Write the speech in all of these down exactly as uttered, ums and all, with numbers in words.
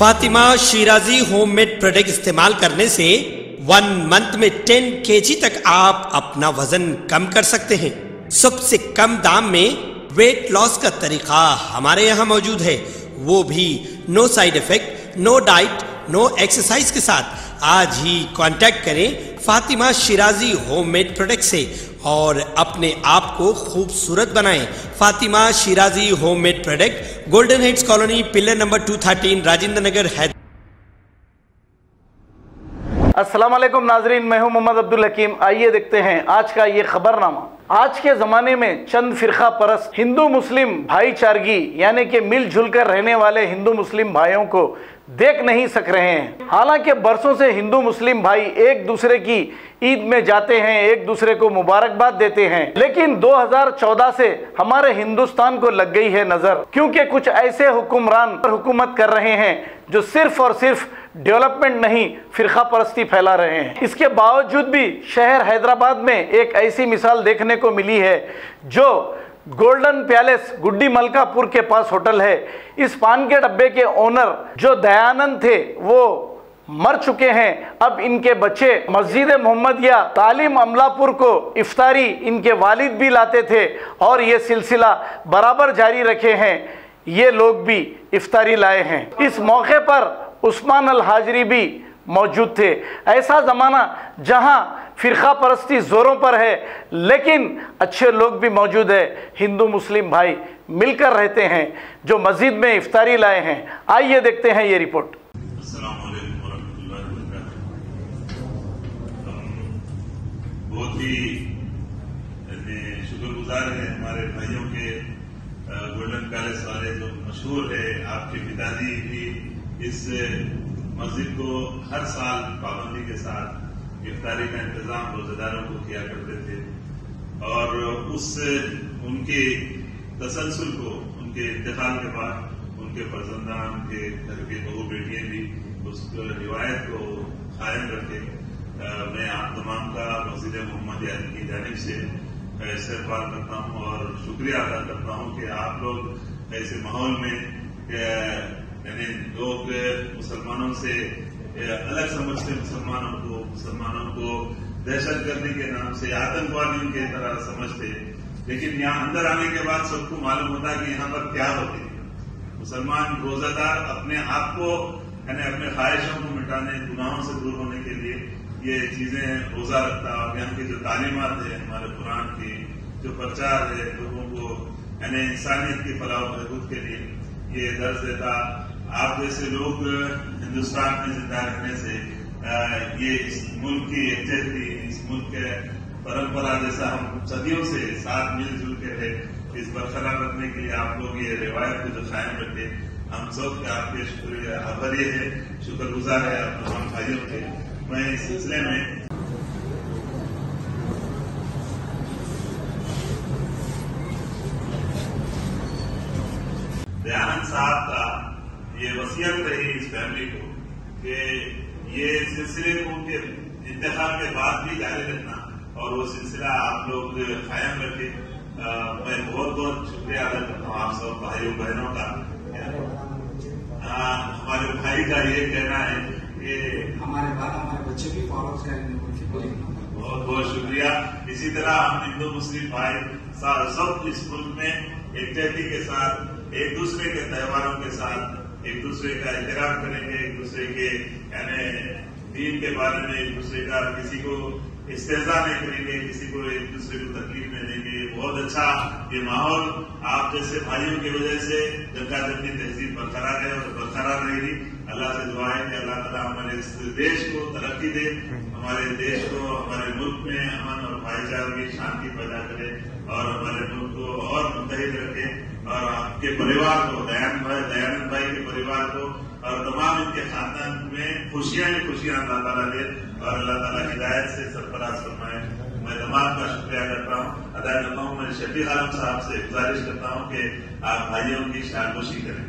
Fatima Shirazi homemade product इस्तेमाल करने से वन मंथ में दस केजी तक आप अपना वजन कम कर सकते हैं। सबसे कम दाम में वेट लॉस का तरीका हमारे यहाँ मौजूद है, वो भी no side effect, no diet, no exercise के साथ। आज ही कांटेक्ट करें फातिमा शिराजी होममेड प्रोडक्ट से और अपने आप को खूबसूरत बनाएं। Fatima Shirazi homemade product, golden heads colony, pillar number दो सौ तेरह, राजेंद्र नगर, हैदराबाद। अस्सलाम वालेकुम नाजरीन, मैं हूं मोहम्मद अब्दुल हकीम। आइए देखते हैं आज का ये खबरनामा। आज के ज़माने में चंद फिरका परस्त हिंदू मुस्लिम भाईचारगी यानी कि मिलजुल कर रहने वाले हिंदू मुस्लिम भाइयों को देख नहीं सक रहे हैं। हालांकि बरसों से हिंदू मुस्लिम भाई एक दूसरे की ईद में जाते हैं, एक दूसरे को मुबारकबाद देते हैं, लेकिन दो हज़ार चौदह से हमारे हिंदुस्तान को लग गई है नज़र, क्योंकि कुछ ऐसे हुक्मरान पर हुकूमत कर रहे हैं जो सिर्फ और सिर्फ डेवलपमेंट नहीं, फिरका परस्ती फैला रहे हैं। इसके बावजूद भी शहर हैदराबाद में एक ऐसी मिसाल देखने को मिली है जो गोल्डन पैलेस गुडी मलकापुर के पास होटल है। इस पान के डब्बे के ओनर जो दयानंद थे वो मर चुके हैं। अब इनके बच्चे मस्जिद ए मोहम्मदिया तालीम अमलापुर को इफ्तारी इनके वालिद भी लाते थे और ये सिलसिला बराबर जारी रखे हैं। ये लोग भी इफ्तारी लाए हैं। इस मौके पर उस्मान अल हाजरी भी मौजूद थे। ऐसा ज़माना जहां फिरका परस्ती ज़ोरों पर है, लेकिन अच्छे लोग भी मौजूद है। हिंदू मुस्लिम भाई मिलकर रहते हैं जो मस्जिद में इफ्तारी लाए हैं। आइए देखते हैं ये रिपोर्ट। बहुत ही शुक्रगुजार हैं हमारे भाइयों के, गोल्डन पैलेस वाले जो मशहूर है, आपके पिताजी भी इस मस्जिद को हर साल पाबंदी के साथ इफ्तारी का इंतजाम रोजेदारों को किया करते थे और उस उनके तसलसल को उनके इंतकाल के बाद उनके फर्जंदा, उनके घर के बहू बेटियां भी उस रिवायत को कायम रखे। मैं आप तमाम का मस्जिद मोहम्मदिया की जानिब से इस्तकबाल करता हूँ और शुक्रिया अदा करता हूँ कि आप लोग ऐसे माहौल में, यानी लोग मुसलमानों से अलग समझते, मुसलमानों को मुसलमानों को दहशत गर्दी के नाम से आतंकवादियों के तरह समझते, लेकिन यहाँ अंदर आने के बाद सबको मालूम होता कि यहाँ पर क्या होती है। मुसलमान रोजादार अपने आप को, यानी अपने ख्वाहिशों को मिटाने, गुनाहों से दूर होने के लिए ये चीजें रोजा रखता। और यहाँ की जो तालीमात है हमारे कुरान की, जो प्रचार है लोगों को, यानी इंसानियत की फलाह बहबूद के लिए ये दर्ज देता। आप जैसे लोग हिंदुस्तान में जिंदा रहने से ये इस मुल्क की एकजहती, इस मुल्क के परंपरा जैसा हम सदियों से साथ मिलजुल के रहे, इस बरकरार रखने के लिए आप लोग ये रिवायत को जो कायम रखे, हम सब के आपके शुक्रिया आभार ये है, शुक्रगुजार है आप तमाम भाइयों के। मैं इस सिलसिले में दयानंद साहब का ये वसीयत रही इस फैमिली को कि ये सिलसिले को उनके इंतकाल के बाद भी जारी रखना और वो सिलसिला आप लोग कायम रखे। मैं बहुत बहुत शुक्रिया अदा करता हूँ आप सब भाइयों बहनों का। आ, हमारे भाई का ये कहना है कि हमारे बाद हमारे बच्चे भी फॉलो करें। बहुत बहुत शुक्रिया। इसी तरह हम हिंदू मुस्लिम भाई सब इस मुल्क में एकजहती के साथ, एक दूसरे के त्योहारों के साथ एक दूसरे का एहतराम करेंगे, एक दूसरे के यानी दीन के बारे में एक दूसरे का किसी को इस्तेजा नहीं करेंगे, किसी को एक दूसरे को तकलीफ नहीं देंगे। बहुत अच्छा ये माहौल आप जैसे भाइयों की वजह से जगदाजनी तहजीब बरकरार है और बरकरार रहेगी। अल्लाह से दुआ है कि अल्लाह ताला हमारे इस देश को तरक्की दे, हमारे देश को, हमारे मुल्क में अमन और भाईचारे की शांति पैदा करे और हमारे मुल्क को और मुतहिद रखे और आपके परिवार को, दयानंद भाई दयानंद भाई के परिवार को और तमाम इनके खानदान में खुशियां ही खुशियां अल्लाह ताला दे और अल्लाह ताला हिदायत से सरफराज फरमाए। मैं तमाम का शुक्रिया करता हूँ, अदा करता हूँ। मैं शफी आलम साहब से गुजारिश करता हूँ कि आप भाइयों की शादोशी करें।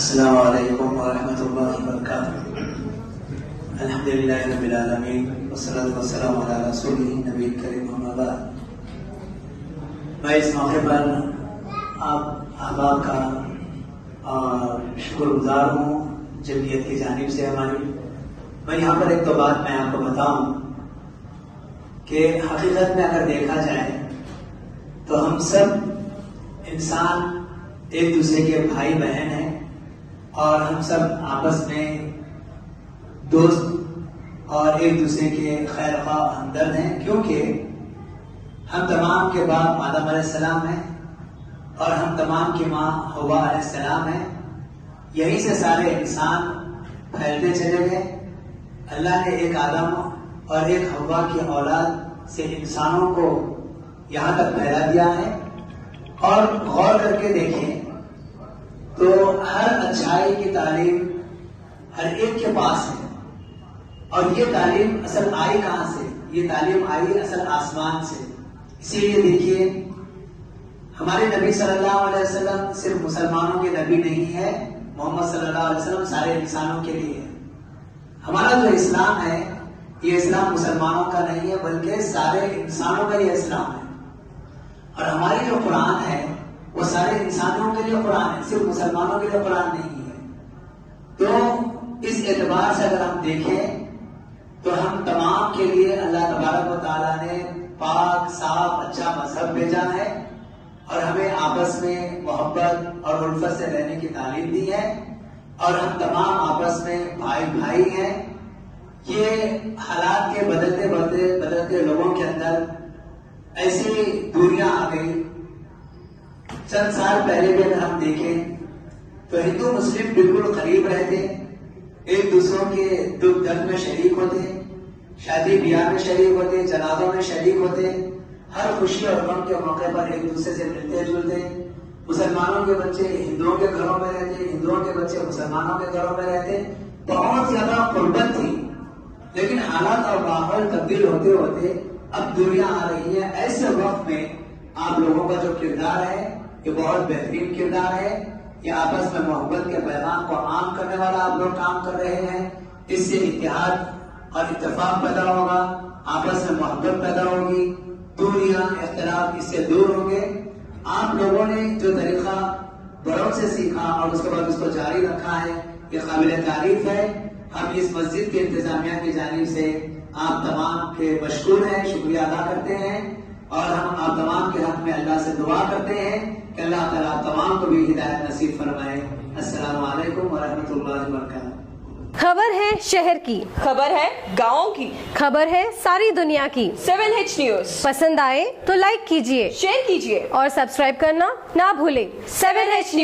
अस्सलाम वालेकुम व रहमतुल्लाहि व बरकातहू। अल्हम्दुलिल्लाह रब्बिल आलमीन वस्सलातु वस्सलामु अला रसूलिही नबील करीम। मैं इस मौके पर आप अहबाब का शुक्रगुजार हूँ जमीयत की जानिब से हमारी। मैं यहाँ पर एक तो बात मैं आपको बताऊं कि हकीकत में अगर देखा जाए तो हम सब इंसान एक दूसरे के भाई बहन हैं और हम सब आपस में दोस्त और एक दूसरे के खैर ख्वाह हमदर्द हैं, क्योंकि हम तमाम के बाप आदम अलैहिस्सलाम हैं और हम तमाम की माँ हवा अलैहिस्सलाम हैं। यहीं से सारे इंसान फैलते चले गए। अल्लाह ने एक आदम और एक हवा की औलाद से इंसानों को यहाँ तक फैला दिया है। और गौर करके देखें तो हर अच्छाई की तालीम हर एक के पास है और ये तालीम असल आई कहाँ से? ये तालीम आई असल आसमान से। इसीलिए देखिए हमारे नबी सल्लल्लाहु अलैहि वसल्लम सिर्फ मुसलमानों के नबी नहीं है, मोहम्मद सल्लल्लाहु अलैहि वसल्लम सारे इंसानों के लिए है। हमारा जो तो इस्लाम है ये इस्लाम मुसलमानों का नहीं है बल्कि सारे इंसानों का ये इस्लाम है। और हमारी जो कुरान है वो सारे इंसानों के लिए कुरान है, सिर्फ मुसलमानों के लिए कुरान नहीं है। तो इस एतबार से अगर हम देखें तो हम तमाम के लिए अल्लाह तबारक व तआला ने पाक साफ अच्छा मजहब भेजा है और हमें आपस में मोहब्बत और उल्फत से रहने की तालीम दी है और हम तमाम आपस में भाई भाई हैं। ये हालात के बदलते बदलते बदलते लोगों के अंदर ऐसी दूरियां आ गई। चंद साल पहले भी अगर हम देखें तो हिंदू मुस्लिम बिल्कुल करीब रहते, एक दूसरों के दुख दर्द में शरीक होते, शादी ब्याह में शरीक होते, जनाजों में शरीक होते, हर खुशी और गम के मौके पर एक दूसरे से मिलते जुलते। मुसलमानों के बच्चे हिंदुओं के घरों में रहते, हिंदुओं के बच्चे मुसलमानों के घरों में रहते, बहुत ज्यादा कुर्बत थी। लेकिन हालात और माहौल तब्दील होते होते अब दूरियां आ रही है। ऐसे वक्त में आप लोगों का जो किरदार है ये बहुत बेहतरीन किरदार है। ये आपस में मोहब्बत के पैगाम को आम करने वाला आप लोग काम कर रहे हैं। इससे इत्तेहाद और इत्तेफाक पैदा होगा, आपस में मोहब्बत पैदा होगी, दूरियां इख्तिलाफ इससे दूर होंगे। आप लोगों ने जो तरीका बड़ों से सीखा और उसके बाद उसको जारी रखा है ये काबिल तारीफ है। हम इस मस्जिद के इंतजामिया की जानिब से आप तमाम के मशकूर हैं, शुक्रिया अदा करते हैं और हम आप तमाम के हक में अल्लाह से दुआ करते हैं कि अल्लाह ताला तमाम को भी हिदायत नसीब फरमाए। अस्सलाम वालेकुम व रहमतुल्लाहि व बरकातहू। खबर है शहर की, खबर है गाँव की, खबर है सारी दुनिया की। सेवन एच न्यूज़ पसंद आए तो लाइक कीजिए, शेयर कीजिए और सब्सक्राइब करना ना भूले। Seven H news.